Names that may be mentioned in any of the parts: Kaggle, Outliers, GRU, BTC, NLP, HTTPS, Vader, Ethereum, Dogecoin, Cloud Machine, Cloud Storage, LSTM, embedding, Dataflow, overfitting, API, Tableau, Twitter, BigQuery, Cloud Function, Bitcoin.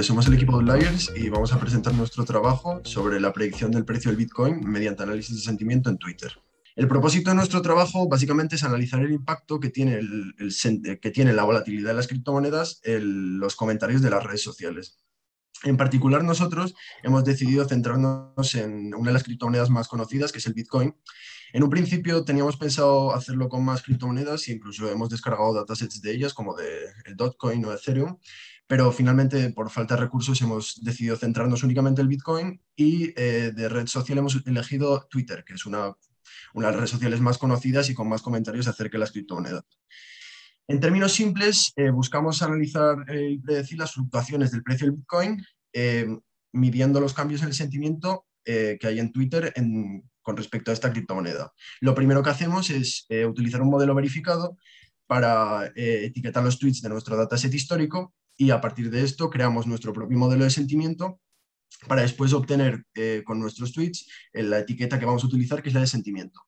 tardes, somos el equipo de Outliers y vamos a presentar nuestro trabajo sobre la predicción del precio del Bitcoin mediante análisis de sentimiento en Twitter. El propósito de nuestro trabajo básicamente es analizar el impacto que tiene, la volatilidad de las criptomonedas en los comentarios de las redes sociales. En particular, nosotros hemos decidido centrarnos en una de las criptomonedas más conocidas, que es el Bitcoin. En un principio teníamos pensado hacerlo con más criptomonedas e incluso hemos descargado datasets de ellas, como de Dogecoin o Ethereum, pero finalmente, por falta de recursos, hemos decidido centrarnos únicamente en el Bitcoin y de red social hemos elegido Twitter, que es una de las redes sociales más conocidas y con más comentarios acerca de las criptomonedas. En términos simples, buscamos analizar y predecir las fluctuaciones del precio del Bitcoin, midiendo los cambios en el sentimiento que hay en Twitter con respecto a esta criptomoneda. Lo primero que hacemos es utilizar un modelo verificado para etiquetar los tweets de nuestro dataset histórico y a partir de esto creamos nuestro propio modelo de sentimiento para después obtener con nuestros tweets la etiqueta que vamos a utilizar, que es la de sentimiento.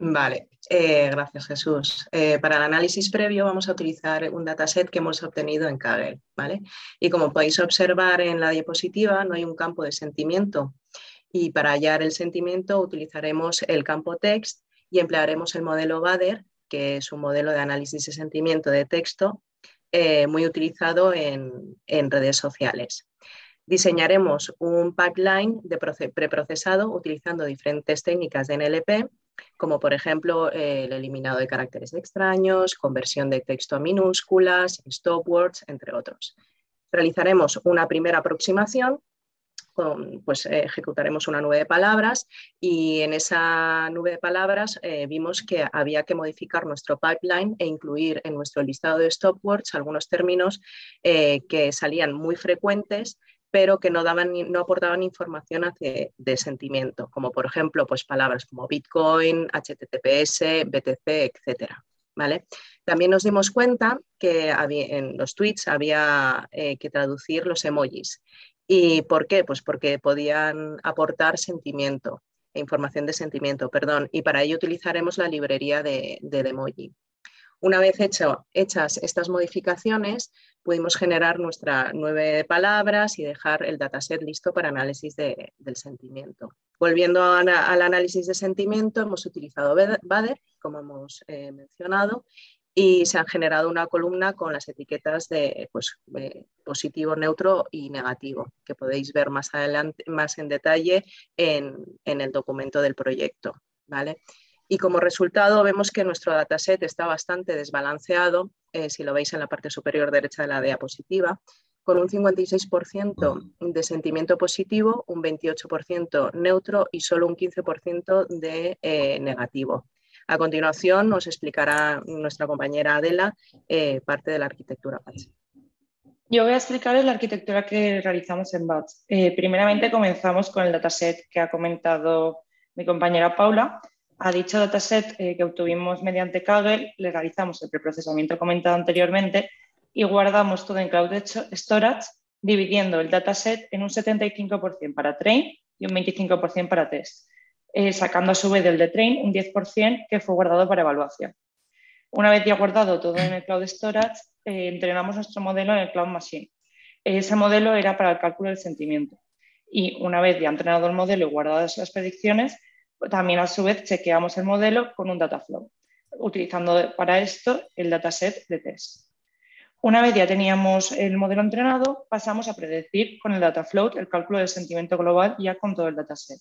Vale, gracias Jesús. Para el análisis previo vamos a utilizar un dataset que hemos obtenido en Kaggle, ¿vale? Y como podéis observar en la diapositiva, no hay un campo de sentimiento y para hallar el sentimiento utilizaremos el campo text y emplearemos el modelo Vader, que es un modelo de análisis de sentimiento de texto muy utilizado en redes sociales. Diseñaremos un pipeline de preprocesado utilizando diferentes técnicas de NLP, como por ejemplo el eliminado de caracteres extraños, conversión de texto a minúsculas, stop words, entre otros. Realizaremos una primera aproximación, ejecutaremos una nube de palabras y en esa nube de palabras vimos que había que modificar nuestro pipeline e incluir en nuestro listado de stop words algunos términos que salían muy frecuentes pero que no aportaban información de sentimiento, como por ejemplo palabras como Bitcoin, HTTPS, BTC, etc. ¿Vale? También nos dimos cuenta que en los tweets había que traducir los emojis. ¿Y por qué? Pues porque podían aportar sentimiento, información de sentimiento, perdón, y para ello utilizaremos la librería del emoji. Una vez hechas estas modificaciones, pudimos generar nuestra nube de palabras y dejar el dataset listo para análisis del sentimiento. Volviendo al análisis de sentimiento, hemos utilizado Vader, como hemos mencionado, y se han generado una columna con las etiquetas de positivo, neutro y negativo, que podéis ver más adelante, más en detalle en el documento del proyecto, ¿vale? Y como resultado vemos que nuestro dataset está bastante desbalanceado, si lo veis en la parte superior derecha de la diapositiva, con un 56% de sentimiento positivo, un 28% neutro y solo un 15% de negativo. A continuación nos explicará nuestra compañera Adela parte de la arquitectura Batch. Yo voy a explicaros la arquitectura que realizamos en Batch. Primeramente comenzamos con el dataset que ha comentado mi compañera Paula. A dicho dataset que obtuvimos mediante Kaggle, le realizamos el preprocesamiento comentado anteriormente y guardamos todo en Cloud Storage, dividiendo el dataset en un 75% para train y un 25% para test, sacando a su vez del de train un 10% que fue guardado para evaluación. Una vez ya guardado todo en el Cloud Storage, entrenamos nuestro modelo en el Cloud Machine. Ese modelo era para el cálculo del sentimiento. Y una vez ya entrenado el modelo y guardadas las predicciones, también a su vez chequeamos el modelo con un Dataflow, utilizando para esto el dataset de test. Una vez ya teníamos el modelo entrenado, pasamos a predecir con el Dataflow el cálculo del sentimiento global ya con todo el dataset.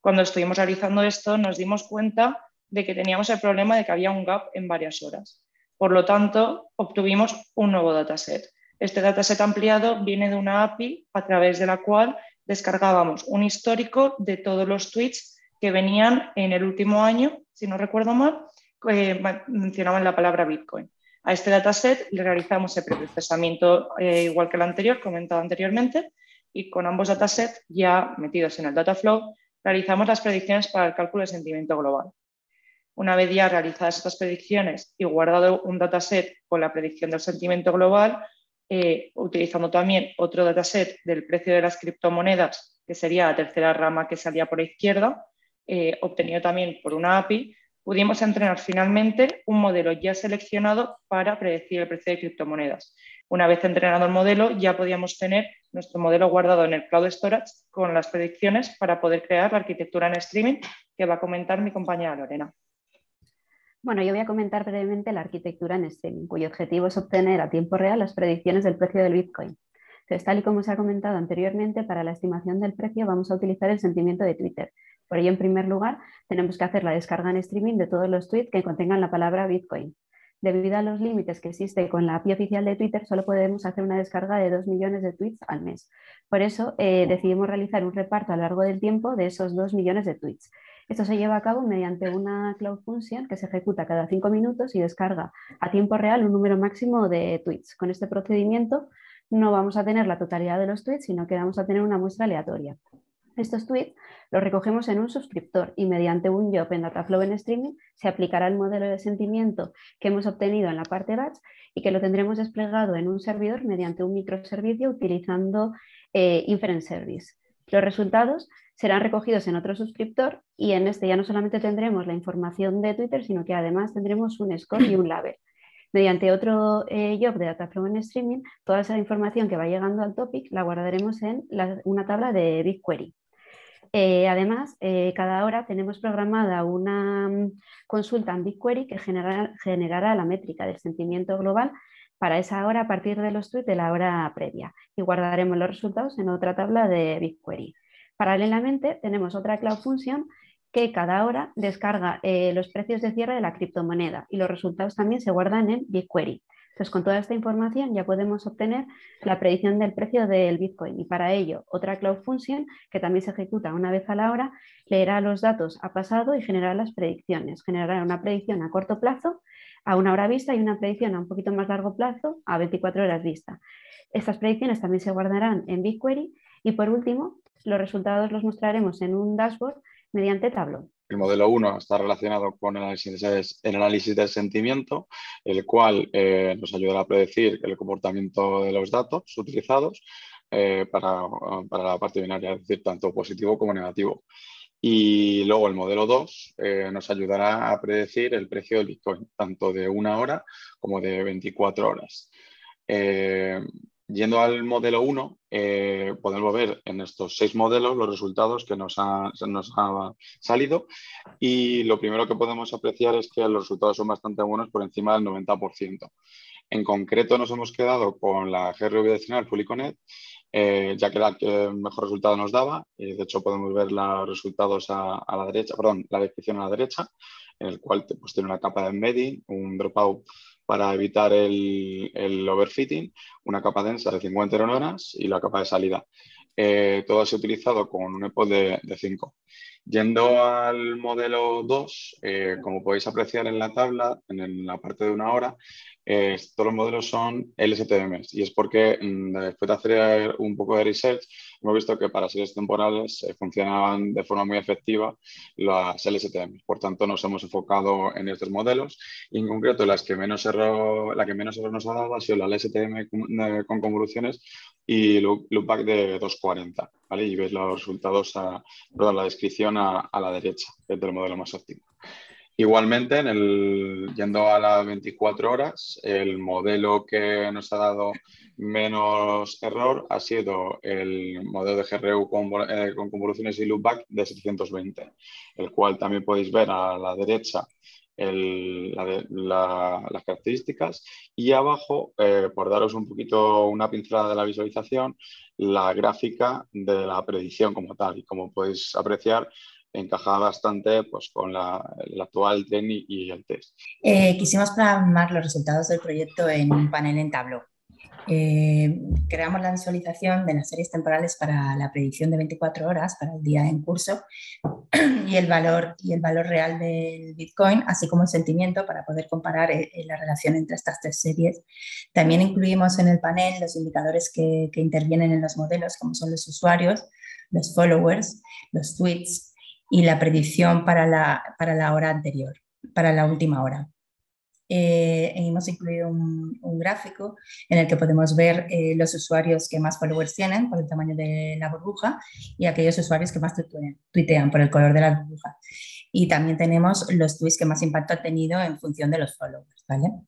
Cuando estuvimos realizando esto nos dimos cuenta de que teníamos el problema de que había un gap en varias horas. Por lo tanto, obtuvimos un nuevo dataset. Este dataset ampliado viene de una API a través de la cual descargábamos un histórico de todos los tweets que venían en el último año, si no recuerdo mal, mencionaban la palabra Bitcoin. A este dataset le realizamos el preprocesamiento igual que el anterior, comentado anteriormente, y con ambos datasets ya metidos en el Dataflow, realizamos las predicciones para el cálculo de sentimiento global. Una vez ya realizadas estas predicciones y guardado un dataset con la predicción del sentimiento global, utilizando también otro dataset del precio de las criptomonedas, que sería la tercera rama que salía por la izquierda, obtenido también por una API, pudimos entrenar finalmente un modelo ya seleccionado para predecir el precio de criptomonedas. Una vez entrenado el modelo, ya podíamos tener nuestro modelo guardado en el Cloud Storage con las predicciones para poder crear la arquitectura en streaming que va a comentar mi compañera Lorena. Bueno, yo voy a comentar brevemente la arquitectura en streaming, cuyo objetivo es obtener a tiempo real las predicciones del precio del Bitcoin. Entonces, tal y como se ha comentado anteriormente, para la estimación del precio vamos a utilizar el sentimiento de Twitter. Por ello, en primer lugar, tenemos que hacer la descarga en streaming de todos los tweets que contengan la palabra Bitcoin. Debido a los límites que existe con la API oficial de Twitter, solo podemos hacer una descarga de 2 millones de tweets al mes. Por eso, decidimos realizar un reparto a lo largo del tiempo de esos 2 millones de tweets. Esto se lleva a cabo mediante una Cloud Function que se ejecuta cada 5 minutos y descarga a tiempo real un número máximo de tweets. Con este procedimiento no vamos a tener la totalidad de los tweets, sino que vamos a tener una muestra aleatoria. Estos tweets los recogemos en un suscriptor y mediante un job en Dataflow en streaming se aplicará el modelo de sentimiento que hemos obtenido en la parte batch y que lo tendremos desplegado en un servidor mediante un microservicio utilizando Inference Service. Los resultados serán recogidos en otro suscriptor y en este ya no solamente tendremos la información de Twitter, sino que además tendremos un score y un label. Mediante otro job de Dataflow en streaming, toda esa información que va llegando al topic la guardaremos en una tabla de BigQuery. Además, cada hora tenemos programada una consulta en BigQuery que generará la métrica del sentimiento global para esa hora a partir de los tweets de la hora previa y guardaremos los resultados en otra tabla de BigQuery. Paralelamente, tenemos otra Cloud Function que cada hora descarga los precios de cierre de la criptomoneda y los resultados también se guardan en BigQuery. Entonces, con toda esta información ya podemos obtener la predicción del precio del Bitcoin y para ello otra Cloud Function que también se ejecuta una vez a la hora leerá los datos a pasado y generará las predicciones. Generará una predicción a corto plazo, a una hora vista y una predicción a un poquito más largo plazo, a 24 horas vista. Estas predicciones también se guardarán en BigQuery y por último los resultados los mostraremos en un dashboard mediante Tableau. El modelo 1 está relacionado con el análisis del sentimiento, el cual nos ayudará a predecir el comportamiento de los datos utilizados para la parte binaria, es decir, tanto positivo como negativo. Y luego el modelo 2 nos ayudará a predecir el precio del Bitcoin, tanto de una hora como de 24 horas. Yendo al modelo 1, podemos ver en estos 6 modelos los resultados que nos ha salido y lo primero que podemos apreciar es que los resultados son bastante buenos por encima del 90%. En concreto nos hemos quedado con la GRU adicional Fuliconet, ya que la que mejor resultado nos daba. De hecho, podemos ver los resultados a la derecha, perdón, la descripción a la derecha, en el cual pues, tiene una capa de embedding, un dropout para evitar el overfitting, una capa densa de 50 neuronas y la capa de salida. Todo se ha utilizado con un EPOD de 5. Yendo al modelo 2, como podéis apreciar en la tabla, en la parte de una hora, todos los modelos son LSTM y es porque después de hacer un poco de research hemos visto que para series temporales funcionaban de forma muy efectiva las LSTM. Por tanto, nos hemos enfocado en estos modelos y en concreto la que menos error nos ha dado ha sido la LSTM con convoluciones y loopback de 240. ¿Vale? Y veis los resultados, perdón, la descripción a la derecha, que es del modelo más óptimo. Igualmente, yendo a las 24 horas, el modelo que nos ha dado menos error ha sido el modelo de GRU con convoluciones y loopback de 720, el cual también podéis ver a la derecha las características y abajo, por daros un poquito una pincelada de la visualización, la gráfica de la predicción como tal y como podéis apreciar, encaja bastante pues, con el actual tren y el test. Quisimos plasmar los resultados del proyecto en un panel en Tableau. Creamos la visualización de las series temporales para la predicción de 24 horas para el día en curso y el valor real del Bitcoin, así como el sentimiento para poder comparar la relación entre estas 3 series. También incluimos en el panel los indicadores que intervienen en los modelos, como son los usuarios, los followers, los tweets, y la predicción para la hora anterior, para la última hora. Hemos incluido un gráfico en el que podemos ver los usuarios que más followers tienen por el tamaño de la burbuja y aquellos usuarios que más tuitean por el color de la burbuja. y también tenemos los tweets que más impacto ha tenido en función de los followers, ¿vale?